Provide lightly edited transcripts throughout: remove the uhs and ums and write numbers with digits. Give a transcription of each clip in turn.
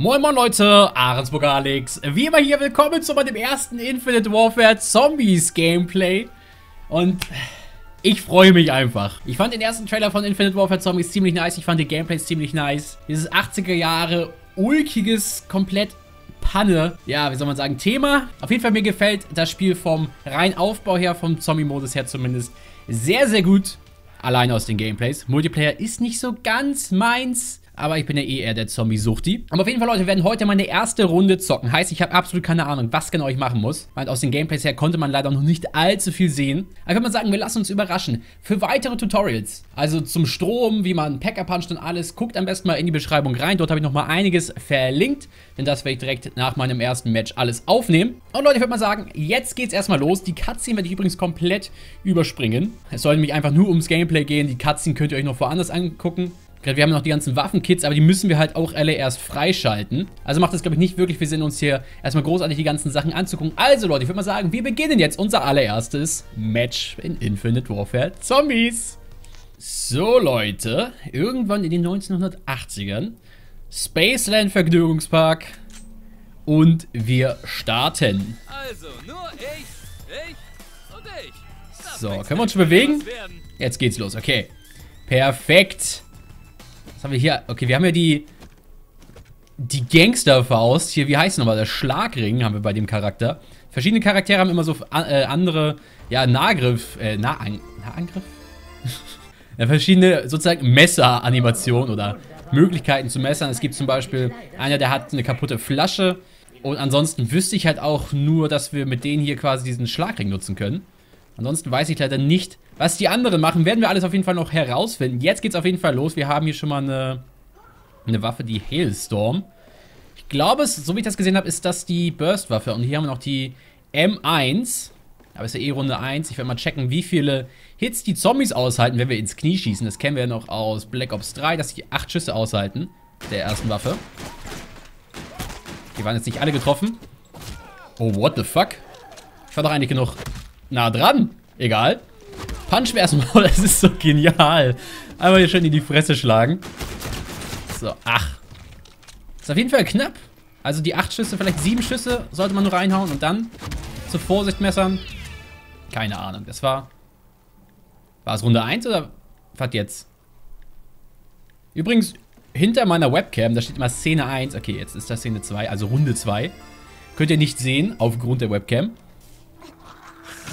Moin Moin Leute, Ahrensburg Alex. Wie immer hier, willkommen zu meinem ersten Infinite Warfare Zombies Gameplay. Und ich freue mich einfach. Ich fand den ersten Trailer von Infinite Warfare Zombies ziemlich nice. Ich fand die Gameplays ziemlich nice. Dieses 80er Jahre ulkiges, komplett Panne. Ja, wie soll man sagen, Thema. Auf jeden Fall, mir gefällt das Spiel vom reinen Aufbau her, vom Zombie-Modus her zumindest, sehr, sehr gut. Allein aus den Gameplays. Multiplayer ist nicht so ganz meins. Aber ich bin ja eh eher der Zombie-Suchti. Aber auf jeden Fall, Leute, wir werden heute meine erste Runde zocken. Heißt, ich habe absolut keine Ahnung, was genau ich machen muss. Weil aus den Gameplays her konnte man leider noch nicht allzu viel sehen. Aber ich würde mal sagen, wir lassen uns überraschen. Für weitere Tutorials, also zum Strom, wie man Pack A Punch und alles, guckt am besten mal in die Beschreibung rein. Dort habe ich nochmal einiges verlinkt. Denn das werde ich direkt nach meinem ersten Match alles aufnehmen. Und Leute, ich würde mal sagen, jetzt geht's erstmal los. Die Cutscene werde ich übrigens komplett überspringen. Es soll nämlich einfach nur ums Gameplay gehen. Die Cutscene könnt ihr euch noch woanders angucken. Wir haben noch die ganzen Waffenkits, aber die müssen wir halt auch alle erst freischalten. Also macht das, glaube ich, nicht wirklich viel Sinn, uns hier erstmal großartig die ganzen Sachen anzugucken. Also, Leute, ich würde mal sagen, wir beginnen jetzt unser allererstes Match in Infinite Warfare Zombies. So, Leute, irgendwann in den 1980ern. Spaceland Vergnügungspark. Und wir starten. Also, nur ich und ich. Das so, können wir uns schon bewegen? Jetzt geht's los, okay. Perfekt. Was haben wir hier? Okay, wir haben ja die Gangsterfaust. Hier, wie heißt es nochmal? Der Schlagring haben wir bei dem Charakter. Verschiedene Charaktere haben immer so andere, ja, Nahangriff? Ja, verschiedene, sozusagen, Messeranimationen oder Möglichkeiten zu messern. Es gibt zum Beispiel einer, der hat eine kaputte Flasche. Und ansonsten wüsste ich halt auch nur, dass wir mit denen hier quasi diesen Schlagring nutzen können. Ansonsten weiß ich leider nicht, was die anderen machen. Werden wir alles auf jeden Fall noch herausfinden. Jetzt geht's auf jeden Fall los. Wir haben hier schon mal eine Waffe, die Hailstorm. Ich glaube, so wie ich das gesehen habe, ist das die Burst-Waffe. Und hier haben wir noch die M1. Aber es ist ja eh Runde 1. Ich werde mal checken, wie viele Hits die Zombies aushalten, wenn wir ins Knie schießen. Das kennen wir ja noch aus Black Ops 3, dass die 8 Schüsse aushalten. Der ersten Waffe. Die waren jetzt nicht alle getroffen. Oh, what the fuck? Ich war doch eigentlich genug nah dran. Egal. Punch wir erstmal. Das ist so genial. Einmal hier schön in die Fresse schlagen. So, ach. Ist auf jeden Fall knapp. Also die 8 Schüsse, vielleicht 7 Schüsse sollte man nur reinhauen und dann zur Vorsicht messern. Keine Ahnung. Das war... War es Runde 1 oder was jetzt? Übrigens, hinter meiner Webcam, da steht immer Szene 1. Okay, jetzt ist das Szene 2, also Runde 2. Könnt ihr nicht sehen, aufgrund der Webcam.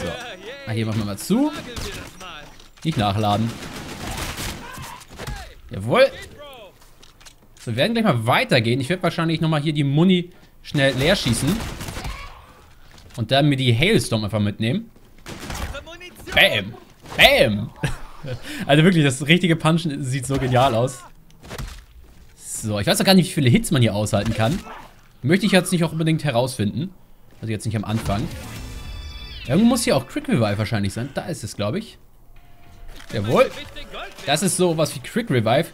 So. Ah, hier machen wir mal zu. Nicht nachladen. Jawohl. So, wir werden gleich mal weitergehen. Ich werde wahrscheinlich nochmal hier die Muni schnell leer schießen. Und dann mir die Hailstorm einfach mitnehmen. Bam. Bam. Also wirklich, das richtige Punchen sieht so genial aus. So, ich weiß auch gar nicht, wie viele Hits man hier aushalten kann. Möchte ich jetzt nicht auch unbedingt herausfinden. Also jetzt nicht am Anfang. Irgendwo muss hier auch Quick Revive wahrscheinlich sein. Da ist es, glaube ich. Jawohl. Das ist sowas wie Quick Revive.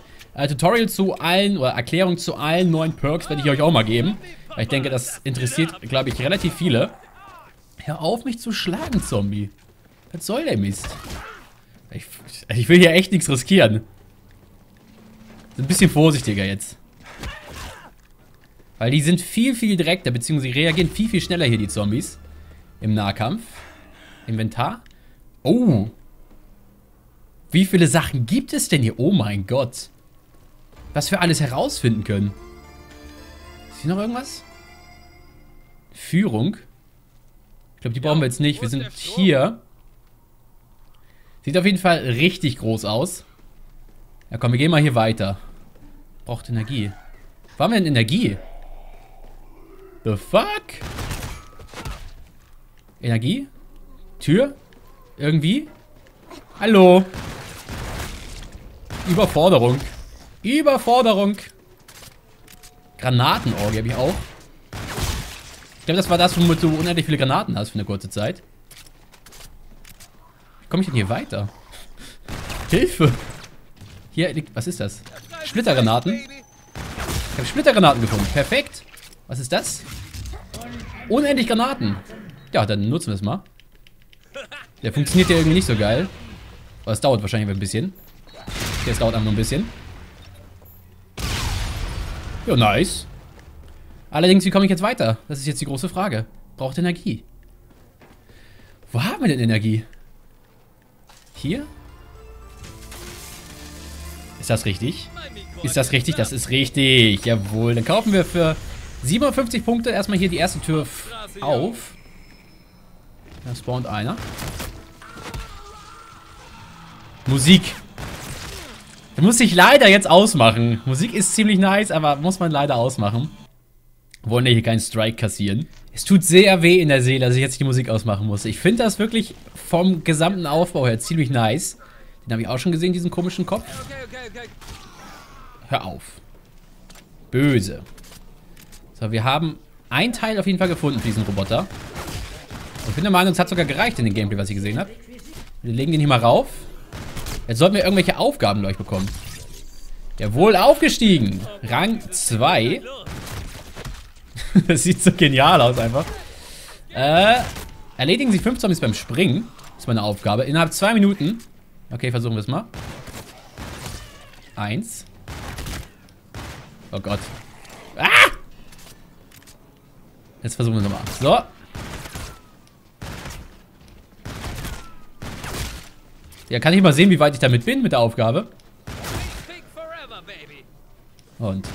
Tutorial zu allen oder Erklärung zu allen neuen Perks werde ich euch auch mal geben. Weil ich denke, das interessiert, glaube ich, relativ viele. Hör auf, mich zu schlagen, Zombie. Was soll der Mist? Ich will hier echt nichts riskieren. Ein bisschen vorsichtiger jetzt. Weil die sind viel, viel direkter, beziehungsweise reagieren viel, viel schneller hier, die Zombies. Im Nahkampf. Inventar. Oh. Wie viele Sachen gibt es denn hier? Oh mein Gott. Was wir alles herausfinden können. Ist hier noch irgendwas? Führung. Ich glaube, die brauchen wir jetzt nicht. Wir sind hier. Sieht auf jeden Fall richtig groß aus. Ja komm, wir gehen mal hier weiter. Braucht Energie. Wo haben wir denn Energie? The fuck? Energie? Tür? Irgendwie? Hallo? Überforderung. Überforderung. Granatenorgie habe ich auch. Ich glaube, das war das, womit du unendlich viele Granaten hast für eine kurze Zeit. Wie komme ich denn hier weiter? Hilfe! Hier liegt... Was ist das? Splittergranaten? Ich habe Splittergranaten gefunden. Perfekt. Was ist das? Unendlich Granaten. Ja, dann nutzen wir es mal. Der funktioniert ja irgendwie nicht so geil. Aber es dauert wahrscheinlich ein bisschen. Okay, es dauert einfach nur ein bisschen. Ja, nice. Allerdings, wie komme ich jetzt weiter? Das ist jetzt die große Frage. Braucht Energie. Wo haben wir denn Energie? Hier? Ist das richtig? Ist das richtig? Das ist richtig. Jawohl. Dann kaufen wir für 57 Punkte erstmal hier die erste Tür auf. Da spawnt einer. Musik. Das muss ich leider jetzt ausmachen. Musik ist ziemlich nice, aber muss man leider ausmachen. Wollen wir hier keinen Strike kassieren. Es tut sehr weh in der Seele, dass ich jetzt die Musik ausmachen muss. Ich finde das wirklich vom gesamten Aufbau her ziemlich nice. Den habe ich auch schon gesehen, diesen komischen Kopf. Hör auf. Böse. So, wir haben ein Teil auf jeden Fall gefunden für diesen Roboter. Ich bin der Meinung, es hat sogar gereicht in dem Gameplay, was ich gesehen habe. Wir legen den hier mal rauf. Jetzt sollten wir irgendwelche Aufgaben gleich bekommen. Jawohl, aufgestiegen. Rang 2. Das sieht so genial aus einfach. Erledigen Sie 5 Zombies beim Springen. Das ist meine Aufgabe. Innerhalb 2 Minuten. Okay, versuchen wir es mal. 1. Oh Gott. Ah! Jetzt versuchen wir es nochmal. So. Ja, kann ich mal sehen, wie weit ich damit bin mit der Aufgabe. Und.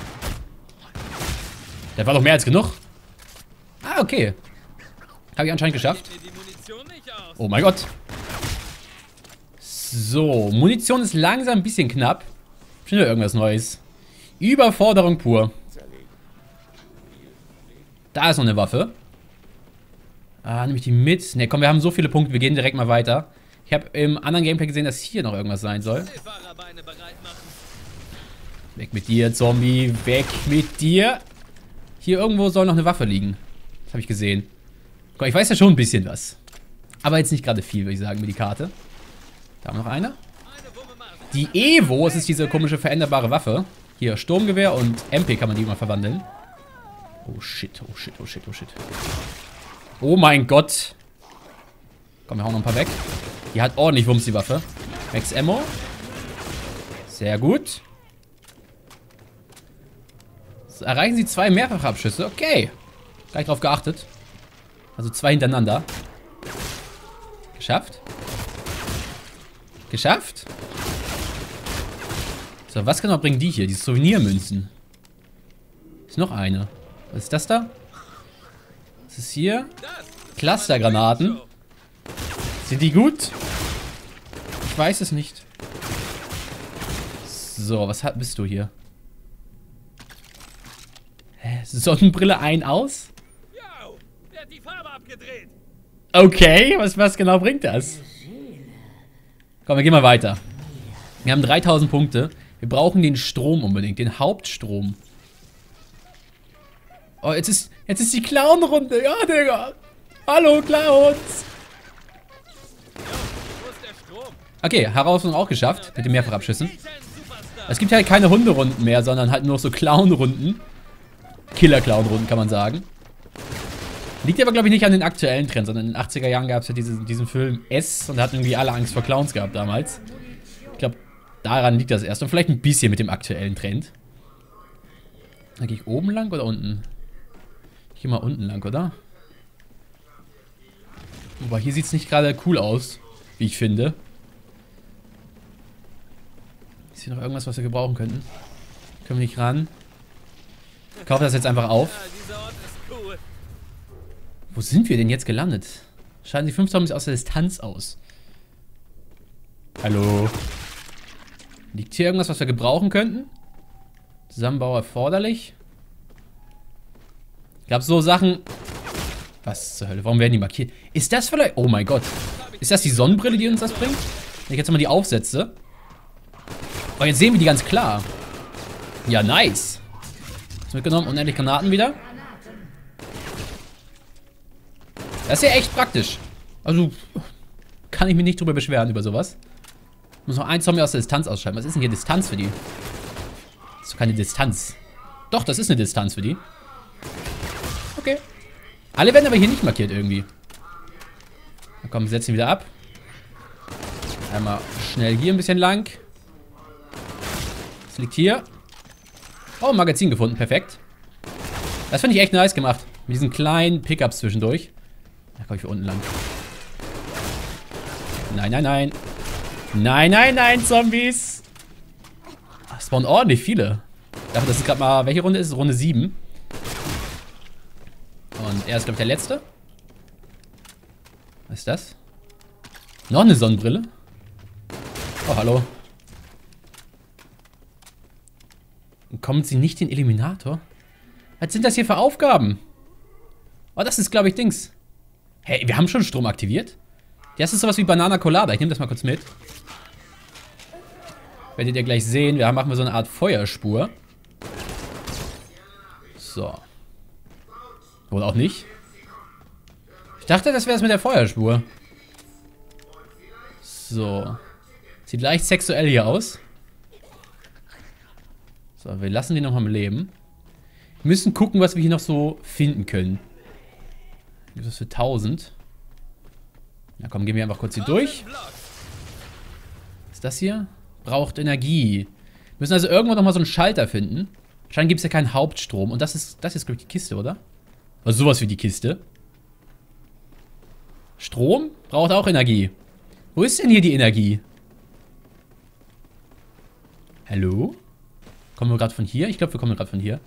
Das war doch mehr als genug. Ah, okay. Habe ich anscheinend geschafft. Oh mein Gott. So, Munition ist langsam ein bisschen knapp. Bestimmt irgendwas Neues. Überforderung pur. Da ist noch eine Waffe. Ah, nehme ich die mit? Ne, komm, wir haben so viele Punkte. Wir gehen direkt mal weiter. Ich habe im anderen Gameplay gesehen, dass hier noch irgendwas sein soll. Weg mit dir, Zombie. Weg mit dir. Hier irgendwo soll noch eine Waffe liegen. Das habe ich gesehen. Guck, ich weiß ja schon ein bisschen was. Aber jetzt nicht gerade viel, würde ich sagen, mit die Karte. Da haben wir noch eine. Die Evo, das ist diese komische veränderbare Waffe. Hier, Sturmgewehr und MP kann man die immer verwandeln. Oh shit, oh shit, oh shit, oh shit. Oh mein Gott. Komm, wir hauen noch ein paar weg. Die hat ordentlich Wumms, die Waffe. Max Ammo. Sehr gut. Erreichen Sie 2 Mehrfachabschüsse. Okay. Gleich drauf geachtet. Also 2 hintereinander. Geschafft. Geschafft. So, was genau bringen die hier? Die Souvenirmünzen. Ist noch eine. Was ist das da? Was ist hier? Clustergranaten. Sind die gut? Ich weiß es nicht. So, was bist du hier? Sonnenbrille ein, aus? Okay, was genau bringt das? Komm, wir gehen mal weiter. Wir haben 3000 Punkte. Wir brauchen den Strom unbedingt, den Hauptstrom. Oh, jetzt ist die Clown-Runde. Ja, Digga. Hallo, Clowns. Okay, Herausforderung auch geschafft mit den Mehrfachabschüssen. Es gibt halt keine Hunderunden mehr, sondern halt nur so Clown-Runden. Killer-Clown-Runden, kann man sagen. Liegt aber, glaube ich, nicht an den aktuellen Trend, sondern in den 80er Jahren gab es ja diesen Film S und da hatten irgendwie alle Angst vor Clowns gehabt damals. Ich glaube, daran liegt das erst und vielleicht ein bisschen mit dem aktuellen Trend. Da gehe ich oben lang oder unten? Ich gehe mal unten lang, oder? Wobei, hier sieht es nicht gerade cool aus, wie ich finde. Ist hier noch irgendwas, was wir gebrauchen könnten? Können wir nicht ran? Ich kaufe das jetzt einfach auf. Wo sind wir denn jetzt gelandet? Scheiden die 5 Zombies aus der Distanz aus. Hallo. Liegt hier irgendwas, was wir gebrauchen könnten? Zusammenbau erforderlich. Ich glaube, so Sachen... Was zur Hölle? Warum werden die markiert? Ist das vielleicht... Oh mein Gott. Ist das die Sonnenbrille, die uns das bringt? Wenn ich jetzt mal die aufsetze. Oh, jetzt sehen wir die ganz klar. Ja, nice. Mitgenommen, unendlich Granaten wieder. Das ist ja echt praktisch. Also, kann ich mich nicht drüber beschweren über sowas. Ich muss noch ein Zombie aus der Distanz ausschalten. Was ist denn hier Distanz für die? Das ist doch keine Distanz. Doch, das ist eine Distanz für die. Okay. Alle werden aber hier nicht markiert irgendwie. Na komm, wir setzen ihn wieder ab. Einmal schnell hier ein bisschen lang. Das liegt hier. Oh, Magazin gefunden, perfekt. Das finde ich echt nice gemacht. Mit diesen kleinen Pickups zwischendurch. Da komme ich hier unten lang. Nein, nein, nein. Nein, nein, nein, Zombies. Es spawnen ordentlich viele. Dafür, dass es gerade mal... Welche Runde ist es? Runde 7. Und er ist, glaube ich, der Letzte. Was ist das? Noch eine Sonnenbrille? Oh, hallo. Kommen sie nicht in den Eliminator? Was sind das hier für Aufgaben? Oh, das ist, glaube ich, Dings. Hey, wir haben schon Strom aktiviert. Das ist sowas wie Banana Colada. Ich nehme das mal kurz mit. Werdet ihr gleich sehen. Wir machen so eine Art Feuerspur. So. Oder auch nicht. Ich dachte, das wäre es mit der Feuerspur. So. Sieht leicht sexuell hier aus. So, wir lassen den noch mal am Leben. Wir müssen gucken, was wir hier noch so finden können. Das ist für 1000. Na komm, gehen wir einfach kurz hier durch. Was ist das hier? Braucht Energie. Wir müssen also irgendwo nochmal so einen Schalter finden. Anscheinend gibt es ja keinen Hauptstrom. Und das ist glaube ich, die Kiste, oder? Also sowas wie die Kiste. Strom braucht auch Energie. Wo ist denn hier die Energie? Hallo? Kommen wir gerade von hier? Ich glaube, wir kommen gerade von hier.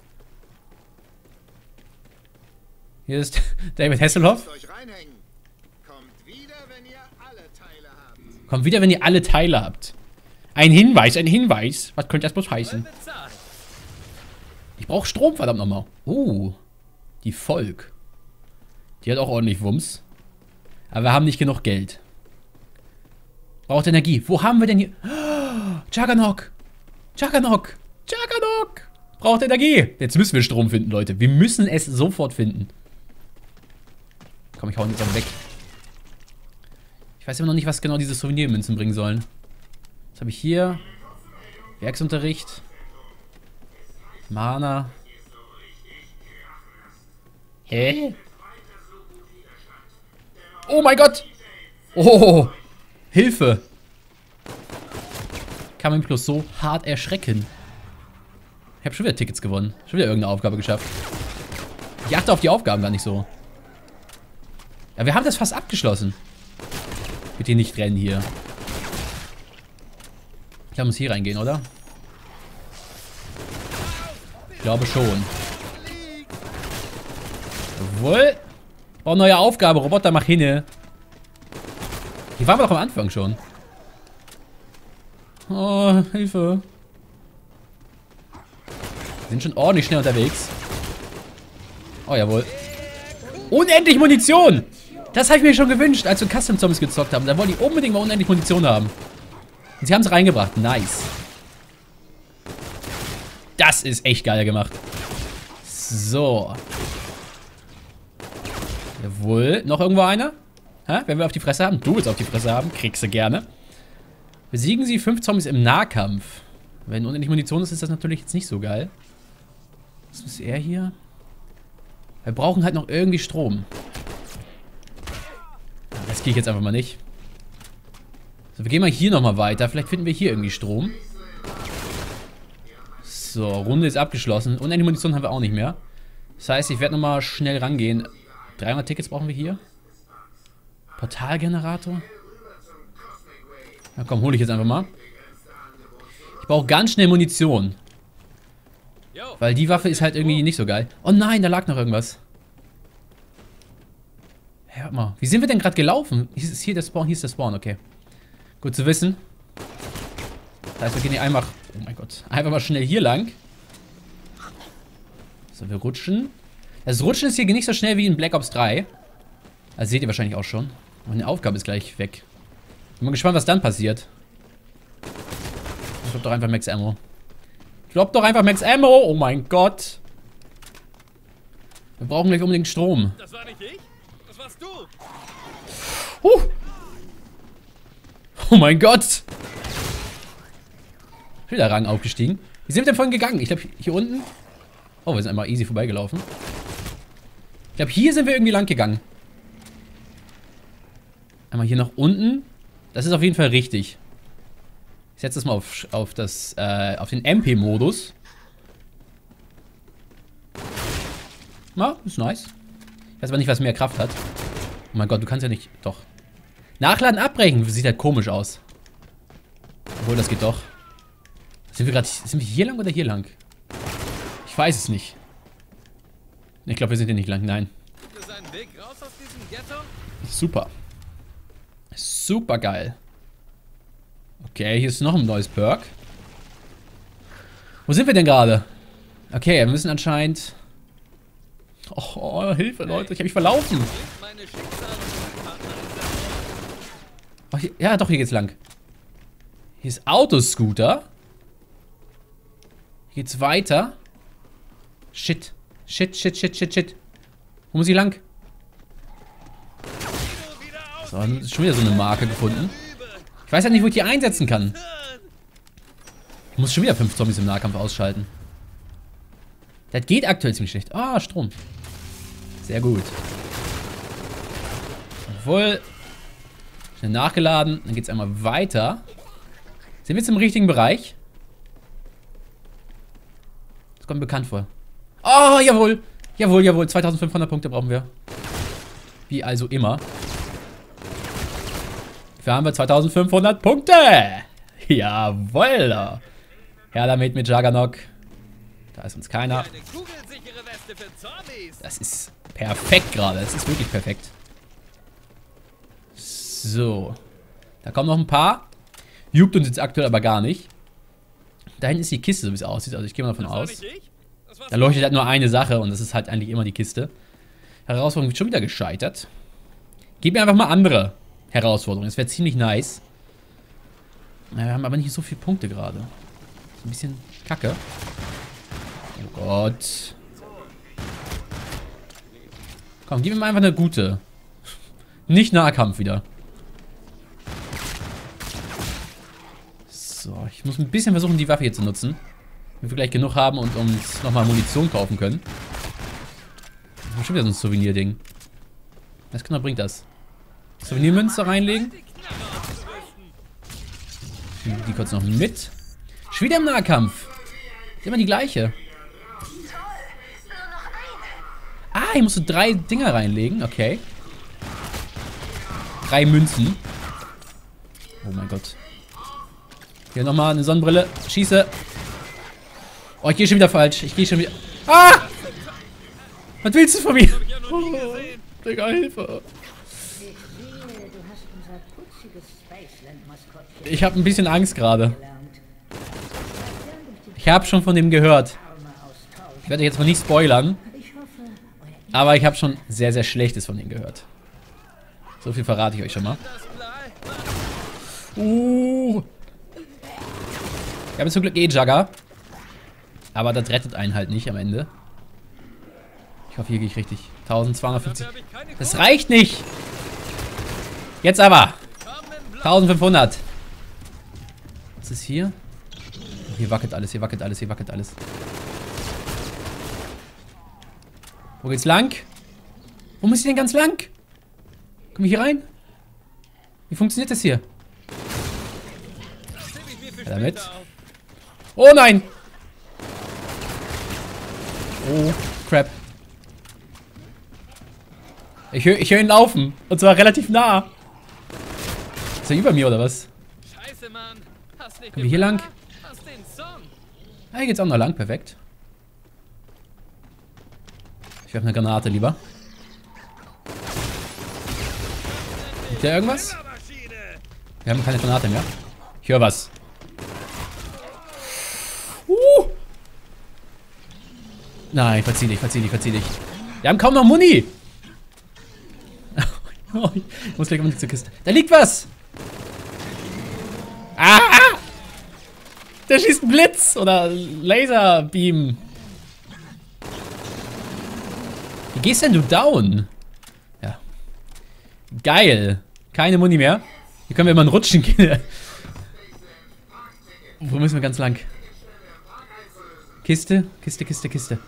Hier ist David Hasselhoff. Kommt wieder, wenn ihr alle Teile habt. Ein Hinweis, ein Hinweis. Was könnte das bloß heißen? Ich brauche Strom, verdammt nochmal. Die Volk. Die hat auch ordentlich Wumms. Aber wir haben nicht genug Geld. Braucht Energie. Wo haben wir denn hier... Oh, Juggernog. Juggernog. Juggernog. Braucht Energie. Jetzt müssen wir Strom finden, Leute. Wir müssen es sofort finden. Komm, ich hau ihn jetzt auch weg. Ich weiß immer noch nicht, was genau diese Souvenirmünzen bringen sollen. Was habe ich hier? Werksunterricht. Mana. Hä? Oh mein Gott! Oh! Hilfe! Kann man mich bloß so hart erschrecken. Ich habe schon wieder Tickets gewonnen. Schon wieder irgendeine Aufgabe geschafft. Ich achte auf die Aufgaben gar nicht so. Ja, wir haben das fast abgeschlossen. Bitte nicht rennen hier. Ich glaube, muss hier reingehen, oder? Ich glaube schon. Jawohl. Oh, neue Aufgabe. Roboter, mach hinne. Hier waren wir doch am Anfang schon. Oh, Hilfe. Wir sind schon ordentlich schnell unterwegs. Oh, jawohl. Unendlich Munition! Das habe ich mir schon gewünscht, als wir Custom Zombies gezockt haben. Da wollen die unbedingt mal unendlich Munition haben. Und sie haben es reingebracht. Nice. Das ist echt geil gemacht. So. Jawohl. Noch irgendwo einer? Ha? Wenn wir auf die Fresse haben? Du willst auf die Fresse haben. Kriegst du gerne. Besiegen Sie 5 Zombies im Nahkampf. Wenn unendlich Munition ist, ist das natürlich jetzt nicht so geil. Was ist er hier? Wir brauchen halt noch irgendwie Strom. Das gehe ich jetzt einfach mal nicht. So, wir gehen mal hier nochmal weiter. Vielleicht finden wir hier irgendwie Strom. So, Runde ist abgeschlossen. Unendliche Munition haben wir auch nicht mehr. Das heißt, ich werde nochmal schnell rangehen. 300 Tickets brauchen wir hier. Portalgenerator. Na komm, hole ich jetzt einfach mal. Ich brauche ganz schnell Munition. Weil die Waffe ist halt irgendwie nicht so geil. Oh nein, da lag noch irgendwas. Hört mal. Wie sind wir denn gerade gelaufen? Ist hier der Spawn? Hier ist der Spawn, okay. Gut zu wissen. Das heißt, wir gehen hier einfach... Oh mein Gott. Einfach mal schnell hier lang. So, wir rutschen. Das Rutschen ist hier nicht so schnell wie in Black Ops 3. Das seht ihr wahrscheinlich auch schon. Und die Aufgabe ist gleich weg. Bin mal gespannt, was dann passiert. Ich glaube doch einfach Max Ammo. Ich glaube doch einfach Max Ammo. Oh mein Gott. Wir brauchen gleich unbedingt Strom. Das war nicht ich. Oh mein Gott! Wieder Rang aufgestiegen. Wie sind wir denn vorhin gegangen? Ich glaube, hier unten... Oh, wir sind einmal easy vorbeigelaufen. Ich glaube, hier sind wir irgendwie lang gegangen. Einmal hier nach unten. Das ist auf jeden Fall richtig. Ich setze das mal auf den MP-Modus. Ja, ist nice. Ich weiß aber nicht, was mehr Kraft hat. Oh mein Gott, du kannst ja nicht... Doch. Nachladen, abbrechen. Sieht halt komisch aus. Obwohl, das geht doch. Sind wir gerade... Sind wir hier lang oder hier lang? Ich weiß es nicht. Ich glaube, wir sind hier nicht lang. Nein. Gibt es einen Weg raus aus diesem Ghetto? Super. Super geil. Okay, hier ist noch ein neues Perk. Wo sind wir denn gerade? Okay, wir müssen anscheinend... Oh, Hilfe, Leute. Ich habe mich verlaufen. Oh, hier, ja, doch, hier geht's lang. Hier ist Autoscooter. Hier geht's weiter. Shit. Shit, shit, shit, shit, shit. Wo muss ich lang? So, dann ist schon wieder so eine Marke gefunden. Ich weiß ja nicht, wo ich die einsetzen kann. Ich muss schon wieder 5 Zombies im Nahkampf ausschalten. Das geht aktuell ziemlich schlecht. Ah, Strom. Sehr gut. Obwohl. Schnell nachgeladen. Dann geht es einmal weiter. Sind wir jetzt im richtigen Bereich? Das kommt mir bekannt vor. Oh, jawohl. Jawohl, jawohl. 2500 Punkte brauchen wir. Wie also immer. Dafür haben wir 2500 Punkte. Jawohl. Her damit mit Juggernog. Da ist uns keiner. Das ist perfekt gerade. Das ist wirklich perfekt. So. Da kommen noch ein paar. Juckt uns jetzt aktuell aber gar nicht. Da hinten ist die Kiste, so wie es aussieht. Also ich gehe mal davon aus. Da leuchtet halt nur eine Sache und das ist halt eigentlich immer die Kiste. Herausforderung wird schon wieder gescheitert. Gib mir einfach mal andere Herausforderungen. Das wäre ziemlich nice. Wir haben aber nicht so viele Punkte gerade. Ist ein bisschen kacke. Oh Gott. Komm, gib mir mal einfach eine gute. Nicht Nahkampf wieder. So, ich muss ein bisschen versuchen, die Waffe hier zu nutzen. Wenn wir gleich genug haben und uns nochmal Munition kaufen können. Das ist bestimmt wieder so ein Souvenir-Ding. Was genau bringt das? Souvenirmünze reinlegen. Die kurz noch mit. Schon wieder im Nahkampf. Immer die gleiche. Ah, hier musst du 3 Dinger reinlegen. Okay. 3 Münzen. Oh mein Gott. Hier nochmal eine Sonnenbrille. Schieße. Oh, ich gehe schon wieder falsch. Ich gehe schon wieder... Ah! Was willst du von mir? Oh, Digga, Hilfe. Ich habe ein bisschen Angst gerade. Ich habe schon von dem gehört. Ich werde jetzt mal nicht spoilern. Aber ich habe schon sehr, sehr Schlechtes von denen gehört. So viel verrate ich euch schon mal. Ich habe zum Glück eh Jugger. Aber das rettet einen halt nicht am Ende. Ich hoffe, hier gehe ich richtig. 1250. Das reicht nicht. Jetzt aber. 1500. Was ist hier? Hier wackelt alles, hier wackelt alles, hier wackelt alles. Wo geht's lang? Wo muss ich denn ganz lang? Komm ich hier rein? Wie funktioniert das hier? Ja, damit. Oh nein! Oh, crap. Ich hör ihn laufen. Und zwar relativ nah. Ist er über mir oder was? Komm ich hier lang? Ah, hier geht's auch noch lang, perfekt. Ich werfe eine Granate lieber. Gibt da irgendwas? Wir haben keine Granate mehr. Ich höre was. Nein, verzieh dich, verzieh dich, verzieh dich. Wir haben kaum noch Muni. Ich muss gleich unbedingt zur Kiste. Da liegt was! Ah! Der schießt einen Blitz oder Laserbeam. Wie gehst denn du down? Ja. Geil. Keine Muni mehr. Hier können wir immer in Rutschen gehen. Wo müssen wir ganz lang? Kiste, Kiste, Kiste, Kiste.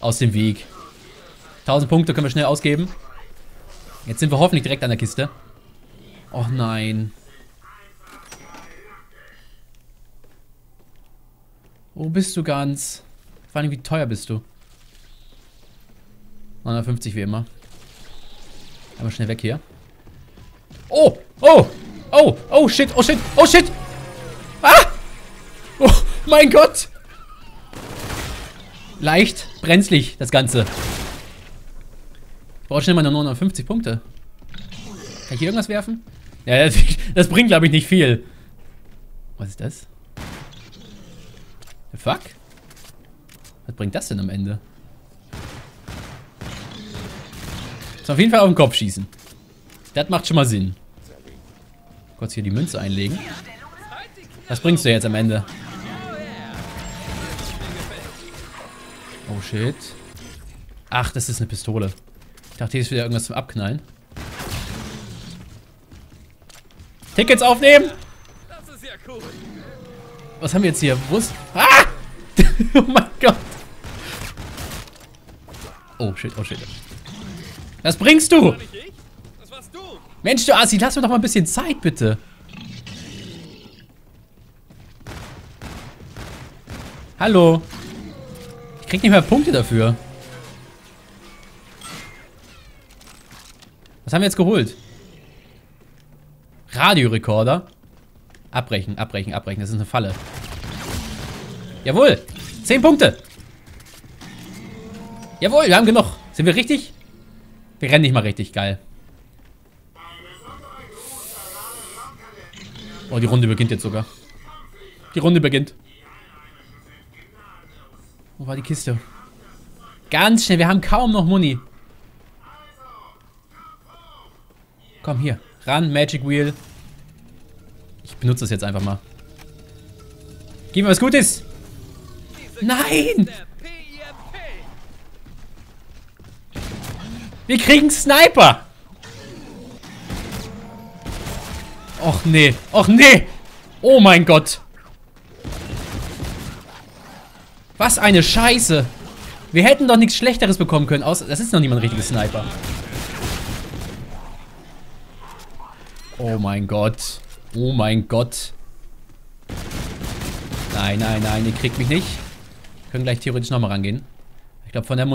Aus dem Weg. 1000 Punkte können wir schnell ausgeben. Jetzt sind wir hoffentlich direkt an der Kiste. Och nein. Wo bist du ganz? Vor allem, wie teuer bist du? 950 wie immer. Einmal schnell weg hier. Oh! Oh! Oh! Oh shit! Oh shit! Oh shit! Ah! Oh mein Gott! Leicht brenzlig das Ganze. Ich brauche schnell mal nur 950 Punkte. Kann ich hier irgendwas werfen? Ja, das bringt glaube ich nicht viel. Was ist das? Fuck? Was bringt das denn am Ende? So, auf jeden Fall auf den Kopf schießen. Das macht schon mal Sinn. Kurz hier die Münze einlegen. Was bringst du jetzt am Ende? Oh shit. Ach, das ist eine Pistole. Ich dachte, hier ist wieder irgendwas zum Abknallen. Tickets aufnehmen! Das ist ja cool. Was haben wir jetzt hier? Brust. Ah! Oh mein Gott. Oh shit, oh shit. Was bringst du? Das warst du. Mensch, du Assi, lass mir doch mal ein bisschen Zeit, bitte. Hallo. Ich krieg nicht mehr Punkte dafür. Was haben wir jetzt geholt? Radiorekorder. Abbrechen, abbrechen, abbrechen. Das ist eine Falle. Jawohl. 10 Punkte. Jawohl, wir haben genug. Sind wir richtig? Wir rennen nicht mal richtig. Geil. Oh, die Runde beginnt jetzt sogar. Die Runde beginnt. Wo war die Kiste? Ganz schnell. Wir haben kaum noch Muni. Komm, hier. Ran, Magic Wheel. Ich benutze das jetzt einfach mal. Gib mir was Gutes. Nein! Wir kriegen Sniper! Och nee. Och nee. Oh mein Gott. Was eine Scheiße. Wir hätten doch nichts Schlechteres bekommen können. Außer, das ist noch niemand richtiges Sniper. Oh mein Gott. Oh mein Gott. Nein, nein, nein, ihr kriegt mich nicht. Wir können gleich theoretisch nochmal rangehen. Ich glaube, von dem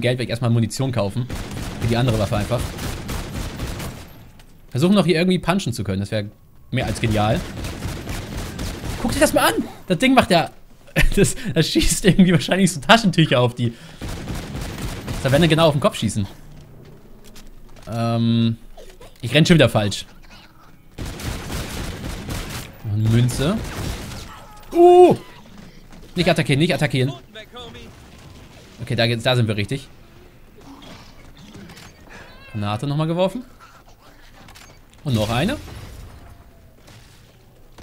Geld werde ich erstmal Munition kaufen. Für die andere Waffe einfach. Versuchen noch hier irgendwie punchen zu können. Das wäre mehr als genial. Guck dir das mal an! Das Ding macht ja... Das schießt irgendwie wahrscheinlich so Taschentücher auf die... Da werden wir genau auf den Kopf schießen. Ich renn schon wieder falsch. Münze. Nicht attackieren, nicht attackieren. Okay, da sind wir richtig. Granate nochmal geworfen. Und noch eine.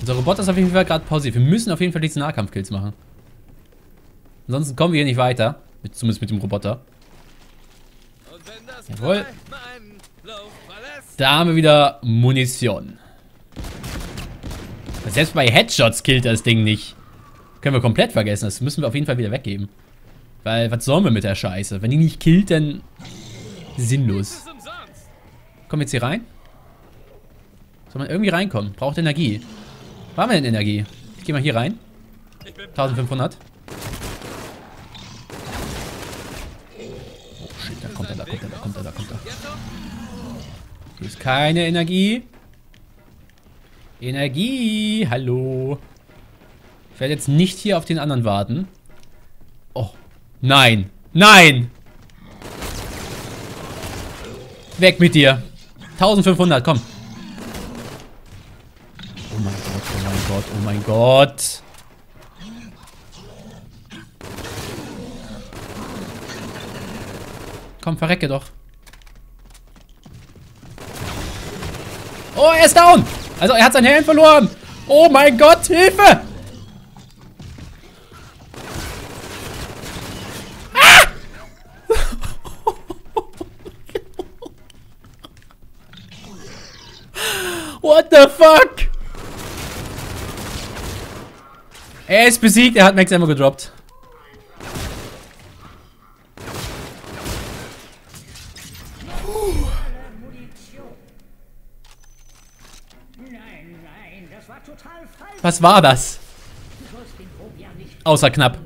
Unser Roboter ist auf jeden Fall gerade pausiert. Wir müssen auf jeden Fall diese Nahkampfkills machen. Ansonsten kommen wir hier nicht weiter. Zumindest mit dem Roboter. Jawohl. Da haben wir wieder Munition. Selbst bei Headshots killt das Ding nicht. Können wir komplett vergessen. Das müssen wir auf jeden Fall wieder weggeben. Weil, was sollen wir mit der Scheiße? Wenn die nicht killt, dann... Sinnlos. Kommen wir jetzt hier rein? Soll man irgendwie reinkommen? Braucht Energie. Wo haben wir denn Energie? Ich gehe mal hier rein. 1500. Oh shit, da kommt er, da kommt er, da kommt er, da kommt er. Hier ist keine Energie. Energie, hallo. Ich werde jetzt nicht hier auf den anderen warten. Oh, nein, nein. Weg mit dir. 1500, komm. Oh mein Gott, oh mein Gott, oh mein Gott. Komm, verrecke doch. Oh, er ist down. Also, er hat seinen Helm verloren. Oh mein Gott, Hilfe! Ah! What the fuck? Er ist besiegt, er hat Max Ammo gedroppt. Was war das? Außer knapp.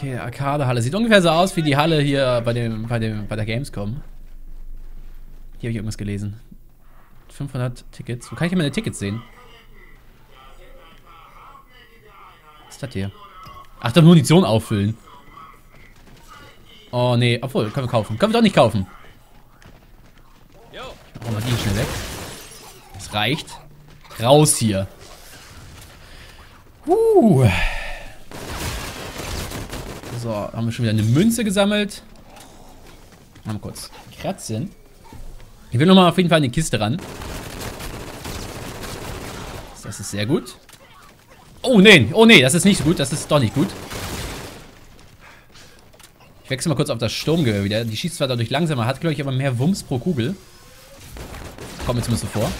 Okay, Arcade-Halle. Sieht ungefähr so aus wie die Halle hier bei der Gamescom. Hier habe ich irgendwas gelesen. 500 Tickets. Wo kann ich denn meine Tickets sehen? Was ist das hier? Ach, da Munition auffüllen. Oh, nee. Obwohl, können wir kaufen. Können wir doch nicht kaufen. Oh, mal die schnell weg. Das reicht. Raus hier. So, haben wir schon wieder eine Münze gesammelt. Mal kurz kratzen. Ich will nochmal auf jeden Fall an die Kiste ran. Das ist sehr gut. Oh nee, das ist nicht so gut. Das ist doch nicht gut. Ich wechsle mal kurz auf das Sturmgewehr wieder. Die schießt zwar dadurch langsamer, hat glaube ich aber mehr Wumms pro Kugel. Kommt mir zumindest so vor.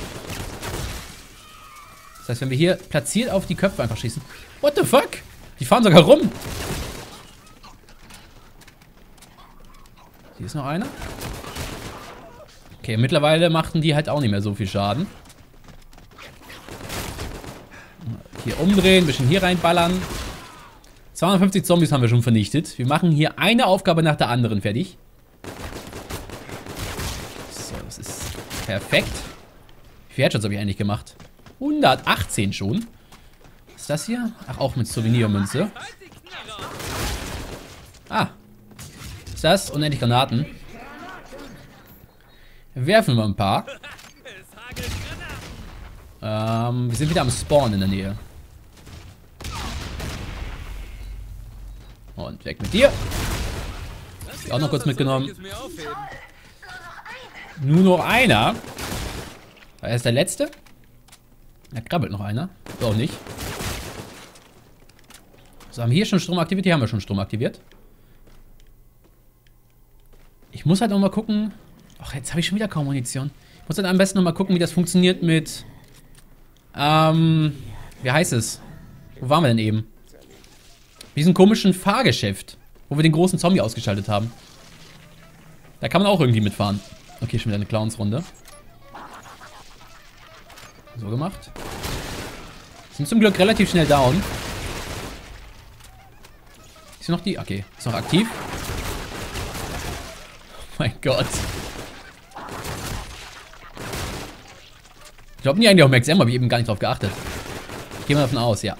Das heißt, wenn wir hier platziert auf die Köpfe einfach schießen. What the fuck? Die fahren sogar rum. Hier ist noch einer. Okay, mittlerweile machten die halt auch nicht mehr so viel Schaden. Hier umdrehen, ein bisschen hier reinballern. 250 Zombies haben wir schon vernichtet. Wir machen hier eine Aufgabe nach der anderen fertig. So, das ist perfekt. Wie viel Headshots habe ich eigentlich gemacht? 118 schon. Was ist das hier? Ach, auch mit Souvenirmünze. Ah. Ist das? Unendlich Granaten. Werfen wir ein paar. Wir sind wieder am Spawn in der Nähe. Und weg mit dir. Ich auch noch kurz mitgenommen. Nur noch einer. Er ist der letzte. Da krabbelt noch einer. Doch nicht. So, haben wir hier schon Strom aktiviert? Hier haben wir schon Strom aktiviert. Ich muss halt nochmal gucken. Ach, jetzt habe ich schon wieder kaum Munition. Ich muss halt am besten nochmal gucken, wie das funktioniert mit... Wie heißt es? Wo waren wir denn eben? Diesen komischen Fahrgeschäft, wo wir den großen Zombie ausgeschaltet haben. Da kann man auch irgendwie mitfahren. Okay, schon wieder eine Clowns-Runde. So gemacht. Sind zum Glück relativ schnell down. Ist hier noch die? Okay, ist noch aktiv. Oh mein Gott. Ich glaube nicht eigentlich auf Max M, habe ich eben gar nicht drauf geachtet. Ich gehe mal davon aus, ja.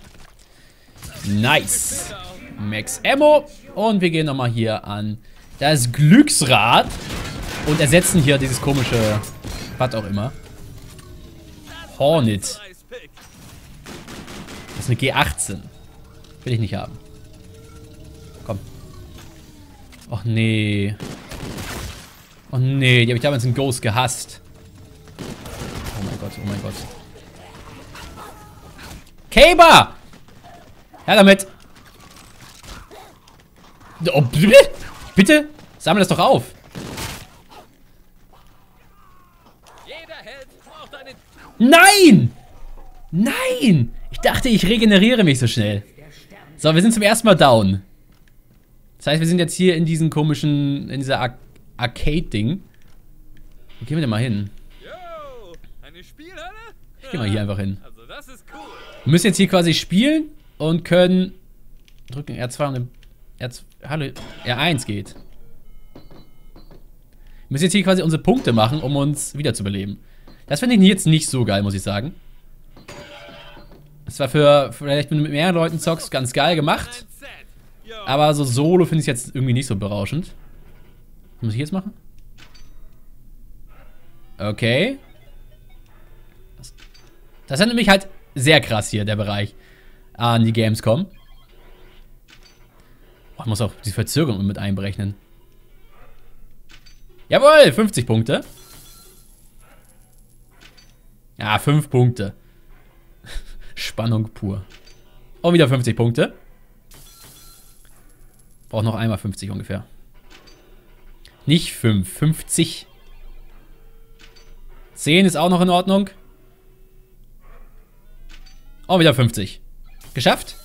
Nice. Max Ammo. Und wir gehen nochmal hier an das Glücksrad. Und ersetzen hier dieses komische, was auch immer. Hornet. Das ist eine G18. Will ich nicht haben. Komm. Och nee. Oh nee, die habe ich damals in Ghost gehasst. Oh mein Gott, oh mein Gott. Kaber! Ja, damit. Oh, bitte? Sammle das doch auf. Nein! Nein! Ich dachte, ich regeneriere mich so schnell. So, wir sind zum ersten Mal down. Das heißt, wir sind jetzt hier in diesem komischen, in dieser Arcade-Ding. Wo gehen wir denn mal hin? Ich geh mal hier einfach hin. Wir müssen jetzt hier quasi spielen. Und können drücken R2 und R1 geht. Wir müssen jetzt hier quasi unsere Punkte machen, um uns wiederzubeleben. Das finde ich jetzt nicht so geil, muss ich sagen. Das war für vielleicht mit mehreren Leuten zockst ganz geil gemacht. Aber so solo finde ich es jetzt irgendwie nicht so berauschend. Was muss ich jetzt machen? Okay. Das ist nämlich halt sehr krass hier, der Bereich. An die Gamescom. Oh, ich muss auch die Verzögerung mit einberechnen. Jawohl, 50 Punkte. Ja, 5 Punkte. Spannung pur. Und wieder 50 Punkte. Braucht noch einmal 50 ungefähr. Nicht 5, 50. 10 ist auch noch in Ordnung. Und wieder 50. Geschafft?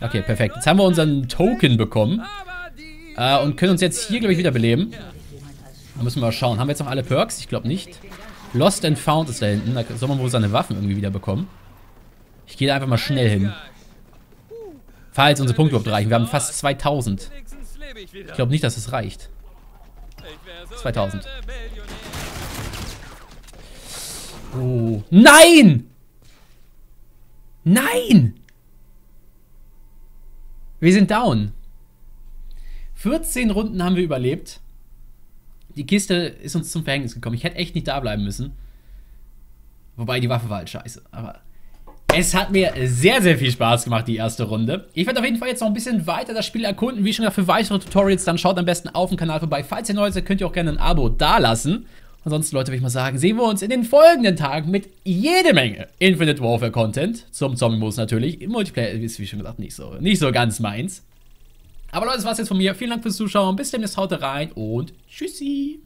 Okay, perfekt. Jetzt haben wir unseren Token bekommen. Und können uns jetzt hier, glaube ich, wieder beleben. Da müssen wir mal schauen. Haben wir jetzt noch alle Perks? Ich glaube nicht. Lost and Found ist da hinten. Da soll man wohl seine Waffen irgendwie wieder bekommen. Ich gehe da einfach mal schnell hin. Falls unsere Punkte überhaupt reichen. Wir haben fast 2000. Ich glaube nicht, dass es reicht. 2000. Oh. Nein! Nein! Wir sind down. 14 Runden haben wir überlebt. Die Kiste ist uns zum Verhängnis gekommen. Ich hätte echt nicht da bleiben müssen. Wobei, die Waffe war halt scheiße. Aber es hat mir sehr, sehr viel Spaß gemacht, die erste Runde. Ich werde auf jeden Fall jetzt noch ein bisschen weiter das Spiel erkunden. Wie schon gesagt, für weitere Tutorials, dann schaut am besten auf dem Kanal vorbei. Falls ihr neu seid, könnt ihr auch gerne ein Abo dalassen. Ansonsten, Leute, würde ich mal sagen, sehen wir uns in den folgenden Tagen mit jede Menge Infinite Warfare Content. Zum Zombie-Modus natürlich. Im Multiplayer ist, wie schon gesagt, nicht so ganz meins. Aber Leute, das war's jetzt von mir. Vielen Dank fürs Zuschauen. Bis demnächst, haut rein und tschüssi.